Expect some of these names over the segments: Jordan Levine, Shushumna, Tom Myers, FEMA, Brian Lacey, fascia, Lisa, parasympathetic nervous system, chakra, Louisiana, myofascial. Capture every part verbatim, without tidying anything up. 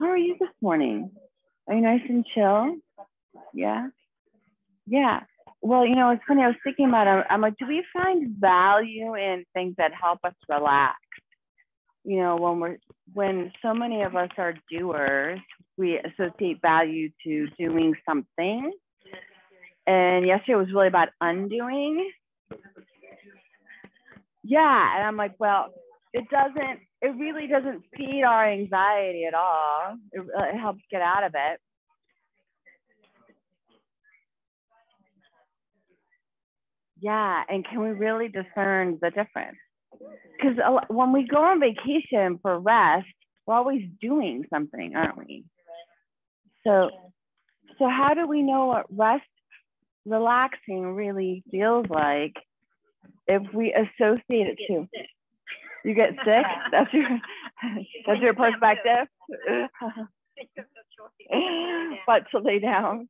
How are you this morning? Are you nice and chill? Yeah. Yeah. Well, you know, it's funny. I was thinking about it. I'm like, do we find value in things that help us relax? You know, when we're when so many of us are doers, we associate value to doing something. And yesterday was really about undoing. Yeah. And I'm like, well, it doesn't, it really doesn't feed our anxiety at all. It, it helps get out of it. Yeah. And can we really discern the difference? Because when we go on vacation for rest, we're always doing something, aren't we? So, so how do we know what rest, relaxing really feels like if we associate it to? You get sick? That's your that's your perspective. But to lay down.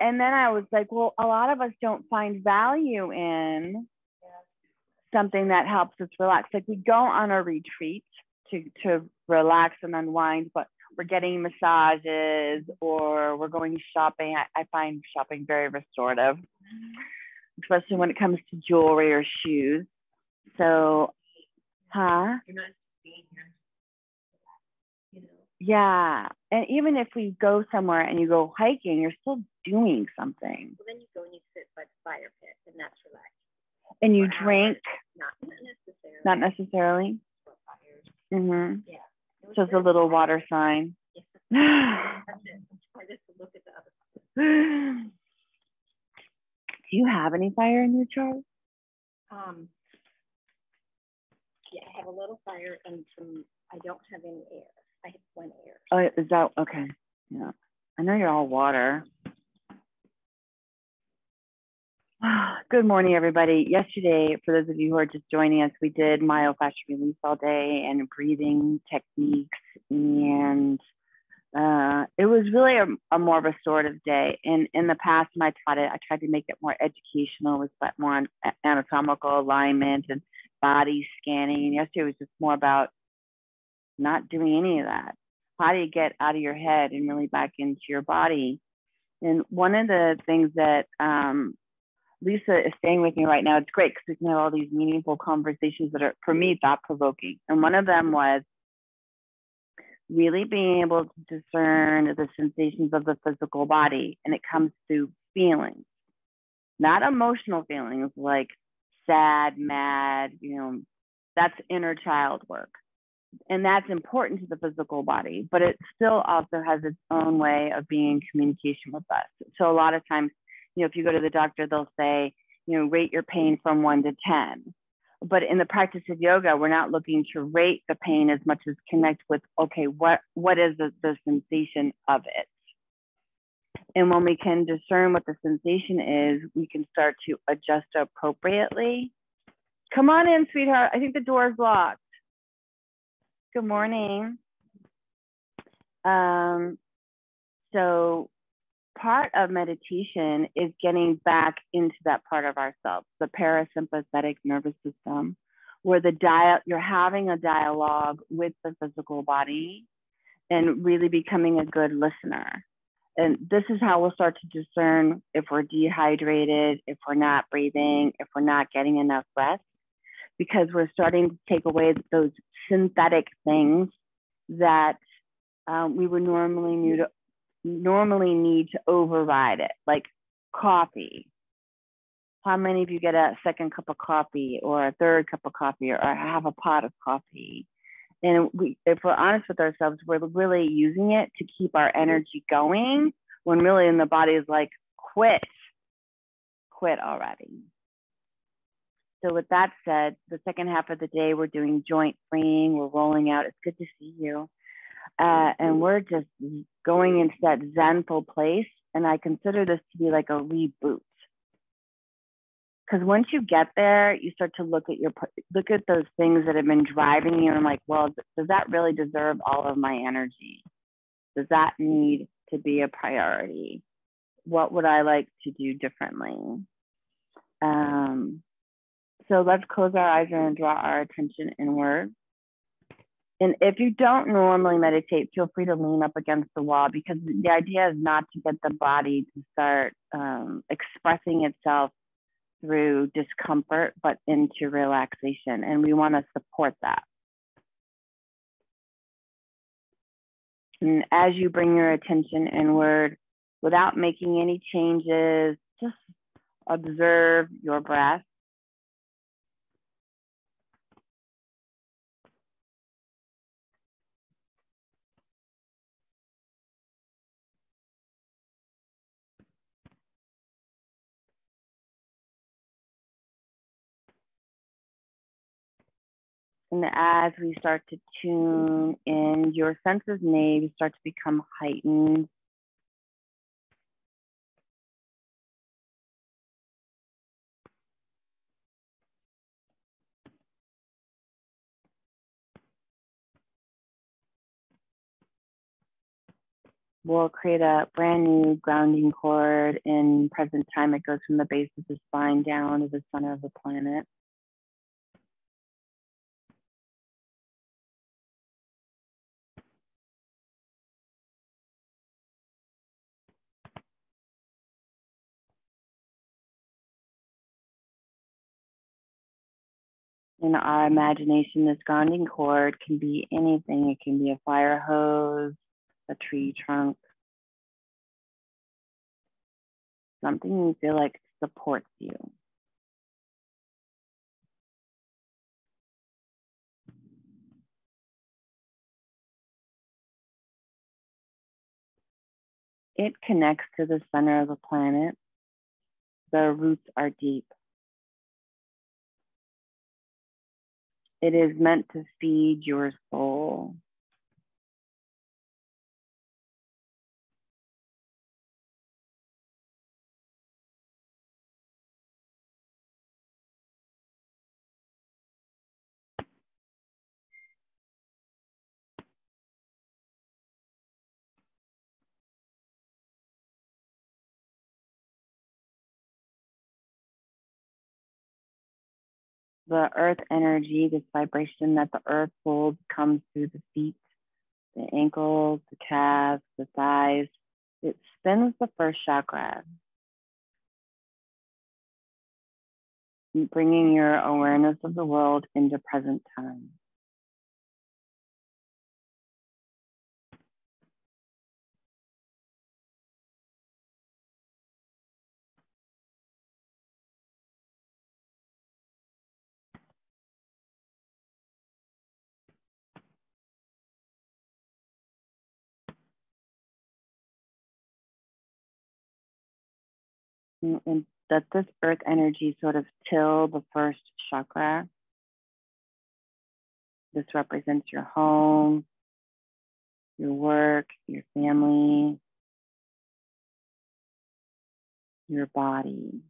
And then I was like, well, a lot of us don't find value in something that helps us relax. Like we go on a retreat to to relax and unwind, but we're getting massages or we're going shopping. I, I find shopping very restorative, especially when it comes to jewelry or shoes. So, huh? You're not being here. You know. Yeah. And even if we go somewhere and you go hiking, you're still doing something. Well, then you go and you sit by the fire pit, and that's relaxing. And you or drink. Hours. Not necessarily. Not necessarily. Mm-hmm. Yeah. It so it's a little water sign. Yeah. That's it. I just look at the other side. Do you have any fire in your chart? Um, yeah, I have a little fire and some, I don't have any air. I have one air. Oh, is that, okay. Yeah. I know you're all water. Good morning, everybody. Yesterday, for those of you who are just joining us, we did myofascial release all day and breathing techniques. And Uh, it was really a, a more restorative day. And in the past, when I taught it, I tried to make it more educational with more on anatomical alignment and body scanning. And yesterday was just more about not doing any of that. How do you get out of your head and really back into your body? And one of the things that um, Lisa is staying with me right now, it's great because we can have all these meaningful conversations that are, for me, thought-provoking. And one of them was, really being able to discern the sensations of the physical body. And it comes through feelings, not emotional feelings like sad, mad, you know, that's inner child work. And that's important to the physical body, but it still also has its own way of being in communication with us. So a lot of times, you know, if you go to the doctor, they'll say, you know, rate your pain from one to ten. But in the practice of yoga, we're not looking to rate the pain as much as connect with, okay, what, what is the, the sensation of it? And when we can discern what the sensation is, we can start to adjust appropriately. Come on in, sweetheart. I think the door is locked. Good morning. Um, so part of meditation is getting back into that part of ourselves, the parasympathetic nervous system, where the dia- you're having a dialogue with the physical body and really becoming a good listener. And this is how we'll start to discern if we're dehydrated, if we're not breathing, if we're not getting enough rest, because we're starting to take away those synthetic things that um, we would normally need to normally need to override it, like coffee. How many of you get a second cup of coffee or a third cup of coffee or have a pot of coffee? And we, if we're honest with ourselves, we're really using it to keep our energy going when really in the body is like, quit, quit already. So with that said, the second half of the day, we're doing joint freeing, we're rolling out. It's good to see you. Uh, and we're just going into that zenful place. And I consider this to be like a reboot. Because once you get there, you start to look at your look at those things that have been driving you. And I'm like, well, does that really deserve all of my energy? Does that need to be a priority? What would I like to do differently? Um, so let's close our eyes and draw our attention inward. And if you don't normally meditate, feel free to lean up against the wall, because the idea is not to get the body to start um, expressing itself through discomfort, but into relaxation. And we want to support that. And as you bring your attention inward, without making any changes, just observe your breath. And as we start to tune in, your senses may start to become heightened. We'll create a brand new grounding cord in present time. It goes from the base of the spine down to the center of the planet. In our imagination, this grounding cord can be anything. It can be a fire hose, a tree trunk, something you feel like supports you. It connects to the center of the planet. The roots are deep. It is meant to feed your soul. The earth energy, this vibration that the earth holds, comes through the feet, the ankles, the calves, the thighs. It spins the first chakra. Bringing your awareness of the world into present time. And let this earth energy sort of till the first chakra. This represents your home, your work, your family, your body.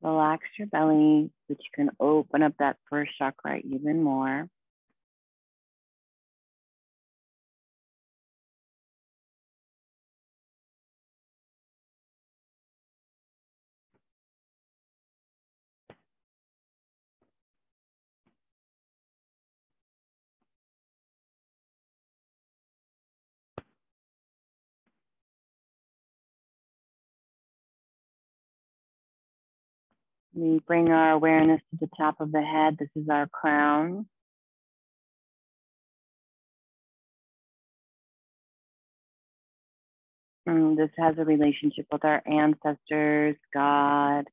Relax your belly so that you can open up that first chakra even more. We bring our awareness to the top of the head. This is our crown. And this has a relationship with our ancestors, God,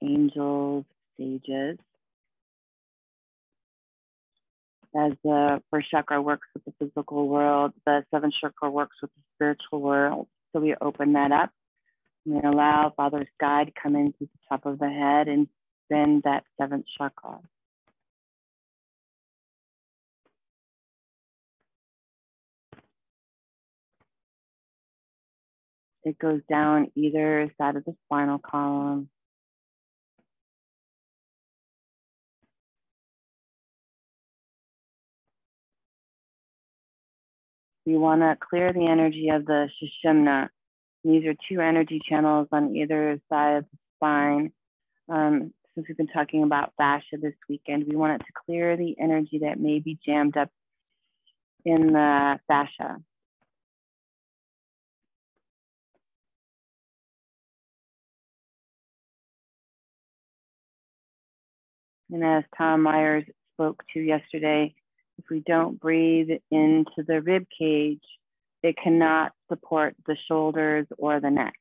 angels, sages. as the first chakra works with the physical world, the seventh chakra works with the spiritual world. So we open that up and allow Father's guide come in through the top of the head and bend that seventh chakra. It goes down either side of the spinal column. You want to clear the energy of the Shushumna. These are two energy channels on either side of the spine. Um, since we've been talking about fascia this weekend, we want it to clear the energy that may be jammed up in the fascia. And as Tom Myers spoke to yesterday, if we don't breathe into the rib cage, it cannot support the shoulders or the neck.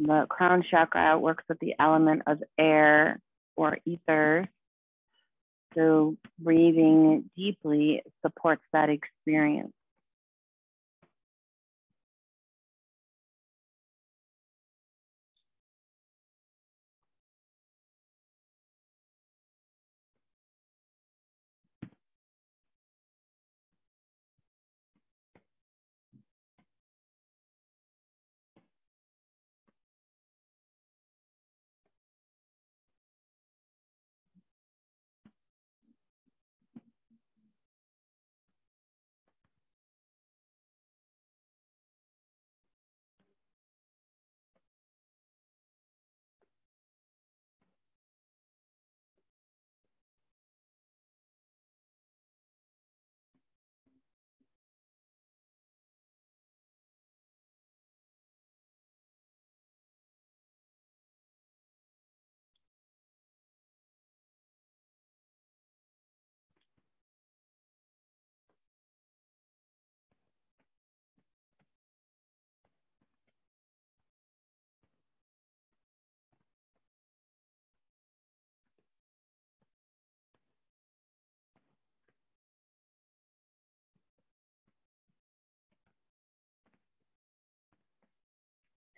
The crown chakra works with the element of air or ether. So breathing deeply supports that experience.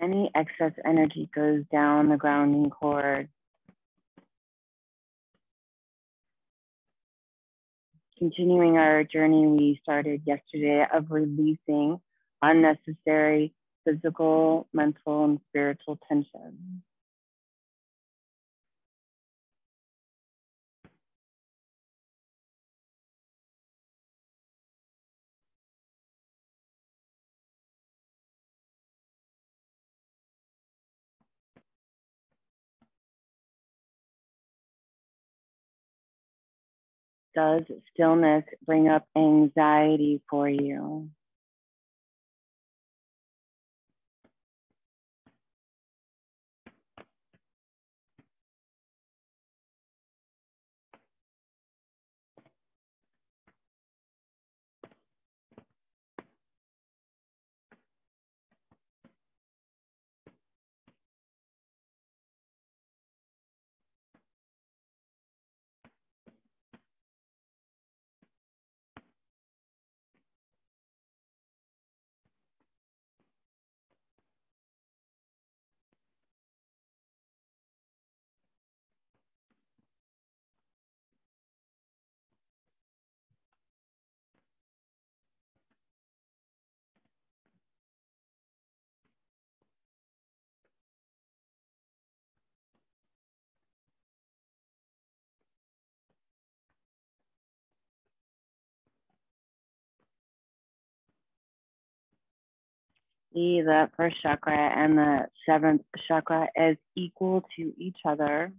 Any excess energy goes down the grounding cord. Continuing our journey we started yesterday of releasing unnecessary physical, mental, and spiritual tension. Does stillness bring up anxiety for you? See the first chakra and the seventh chakra as equal to each other.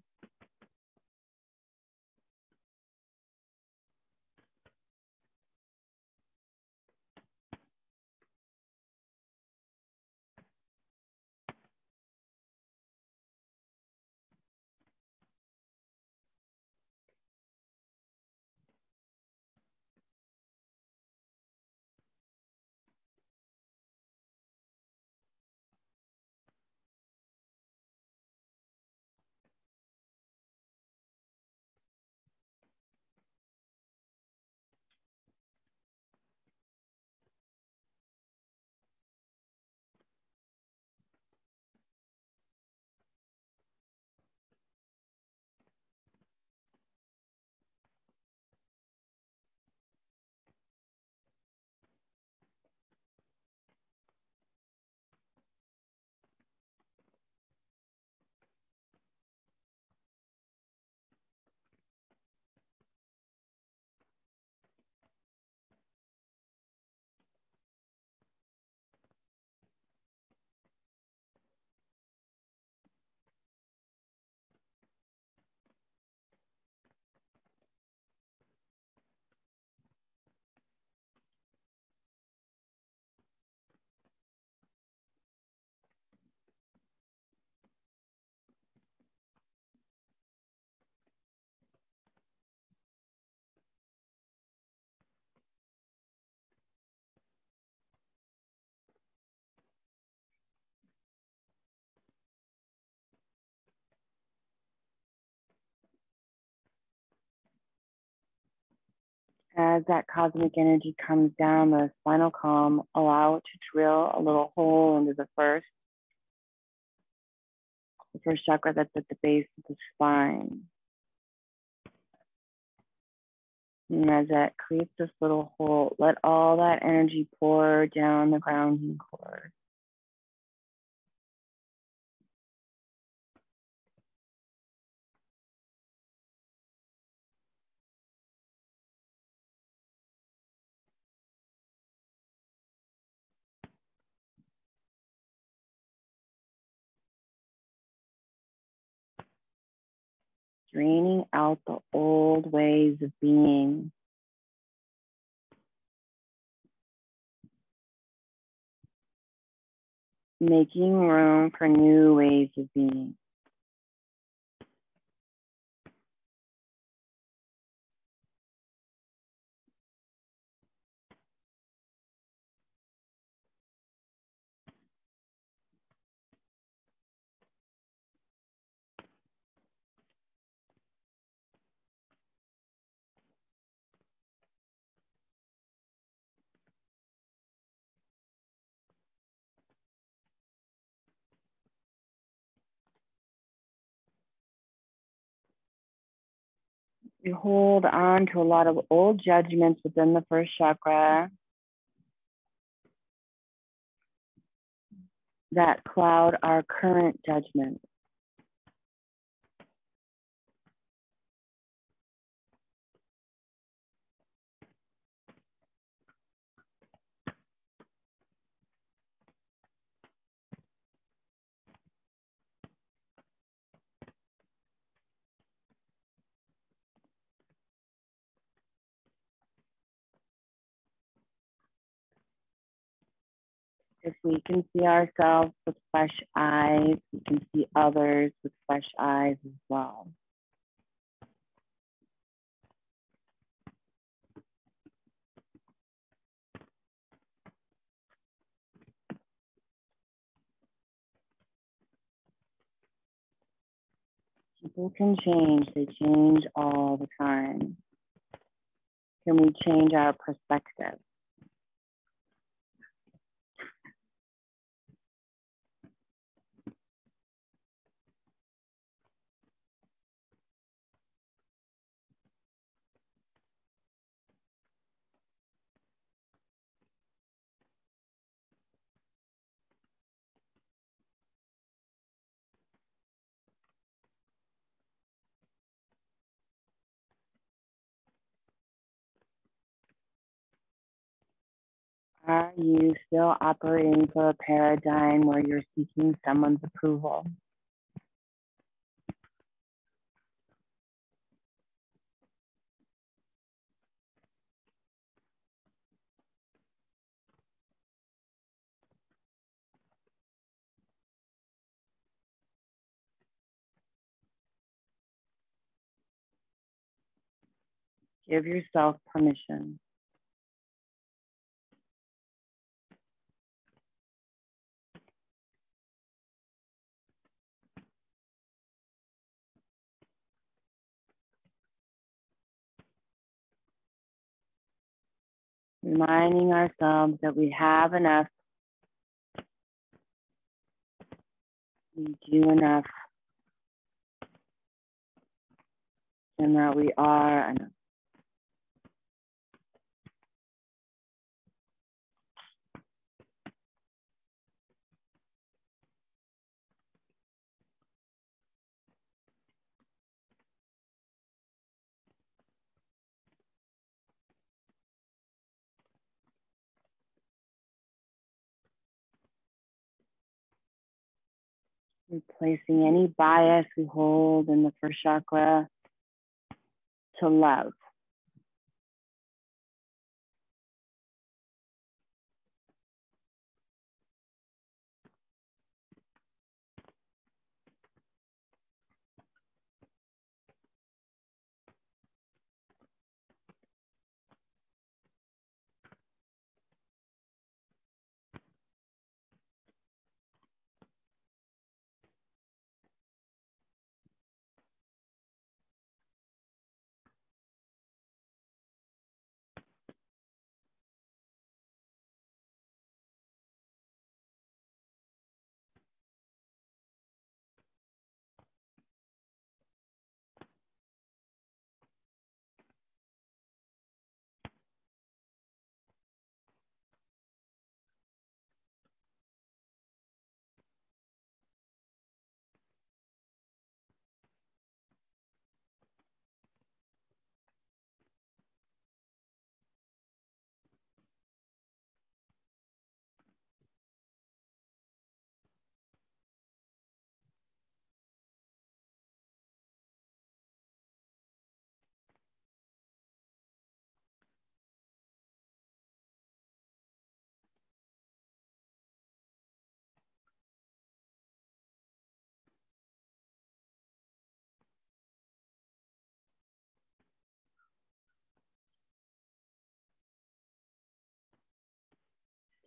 As that cosmic energy comes down the spinal column, allow it to drill a little hole into the first, the first chakra that's at the base of the spine. And as that creates this little hole, let all that energy pour down the grounding cord. Draining out the old ways of being. Making room for new ways of being. You hold on to a lot of old judgments within the first chakra that cloud our current judgment. If we can see ourselves with fresh eyes, we can see others with fresh eyes as well. People can change, they change all the time. Can we change our perspective? Are you still operating for a paradigm where you're seeking someone's approval? Give yourself permission. Reminding ourselves that we have enough, we do enough, and that we are enough. Replacing any bias we hold in the first chakra to love.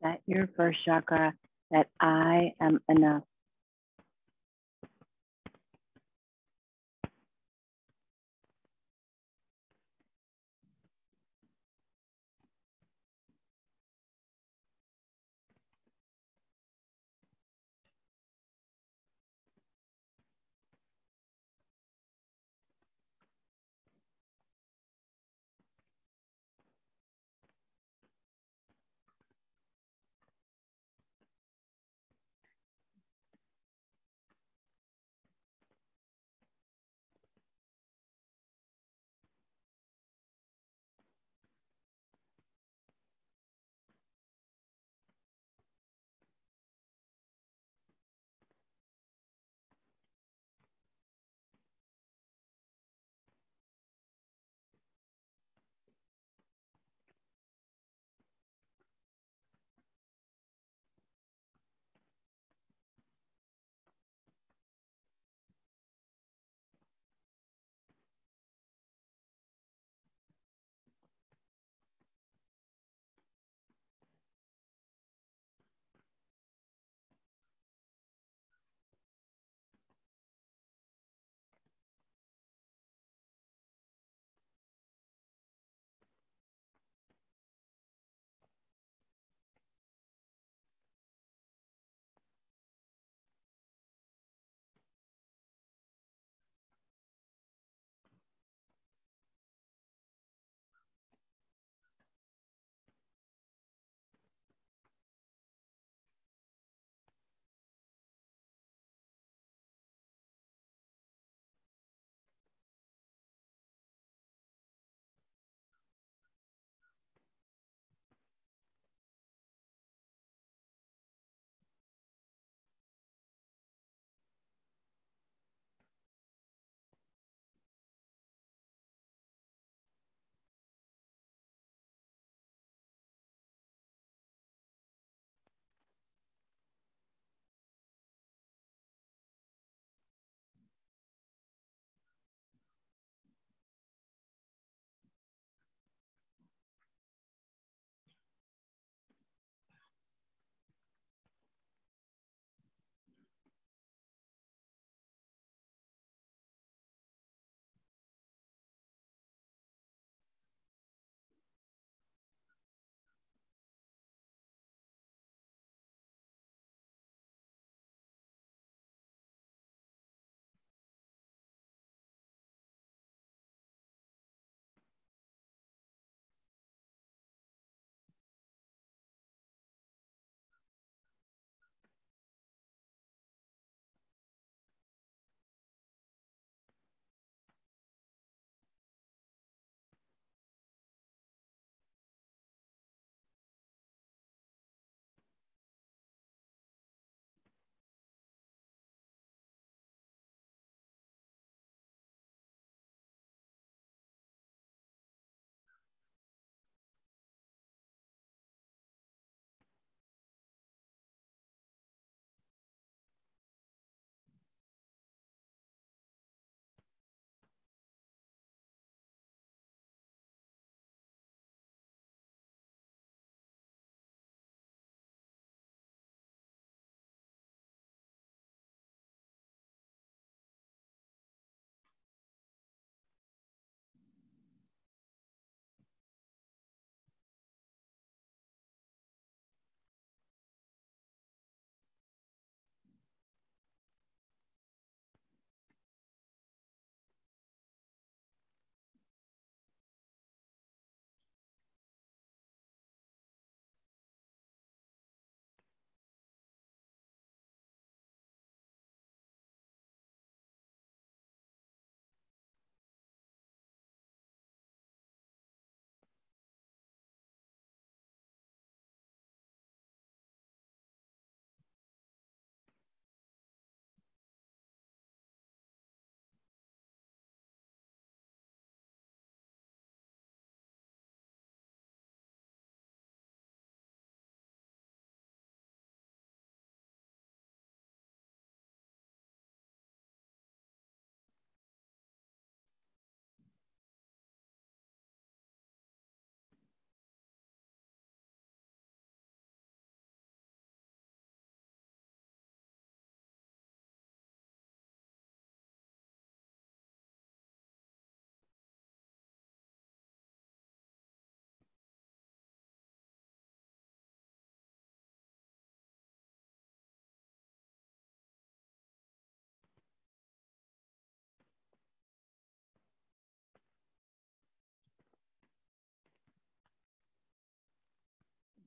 That your first chakra, that I am enough.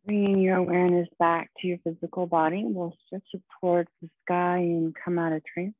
Bringing your awareness back to your physical body. We'll stretch it toward the sky and come out of trance.